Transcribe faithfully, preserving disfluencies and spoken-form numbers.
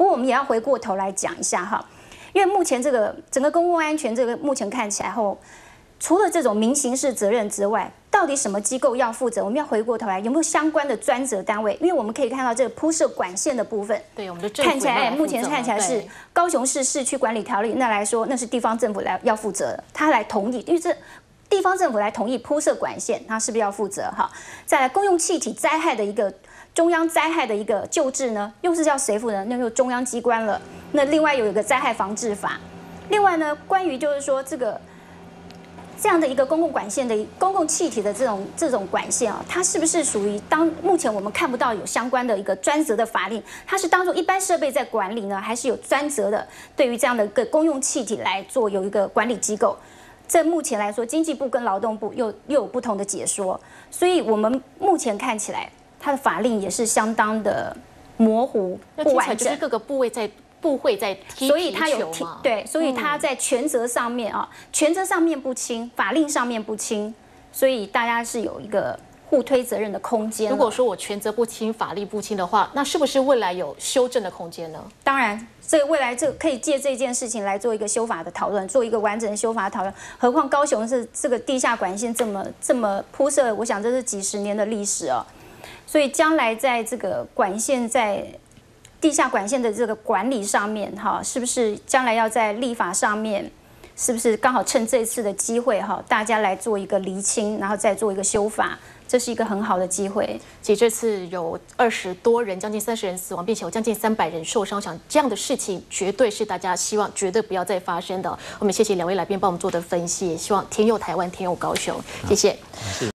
不过我们也要回过头来讲一下哈，因为目前这个整个公共安全这个目前看起来后，除了这种民刑事责任之外，到底什么机构要负责？我们要回过头来，有没有相关的专责单位？因为我们可以看到这个铺设管线的部分，对，我们的看起来目前看起来是高雄市市区管理条例那来说，那是地方政府来要负责的，他来同意，因为这。 地方政府来同意铺设管线，它是不是要负责哈？再来，公用气体灾害的一个中央灾害的一个救治呢，又是要谁负责？那就中央机关了。那另外有一个灾害防治法，另外呢，关于就是说这个这样的一个公共管线的公共气体的这种这种管线啊，它是不是属于当目前我们看不到有相关的一个专责的法令？它是当作一般设备在管理呢，还是有专责的对于这样的一个公用气体来做有一个管理机构？ 在目前来说，经济部跟劳动部又又有不同的解说，所以我们目前看起来，它的法令也是相当的模糊、不完整。就是各个部位在部会在踢所以它有踢对，所以它在权责上面啊，权责上面不清，法令上面不清，所以大家是有一个互推责任的空间。如果说我权责不清、法令不清的话，那是不是未来有修正的空间呢？当然。 所以未来这可以借这件事情来做一个修法的讨论，做一个完整的修法的讨论。何况高雄是这个地下管线这么这么铺设，我想这是几十年的历史哦。所以将来在这个管线在地下管线的这个管理上面，哈，是不是将来要在立法上面，是不是刚好趁这次的机会哈，大家来做一个厘清，然后再做一个修法。 这是一个很好的机会。其实这次有二十多人，将近三十人死亡，并且有将近三百人受伤。我想这样的事情绝对是大家希望绝对不要再发生的。我们谢谢两位来宾帮我们做的分析，希望天佑台湾，天佑高雄。谢谢。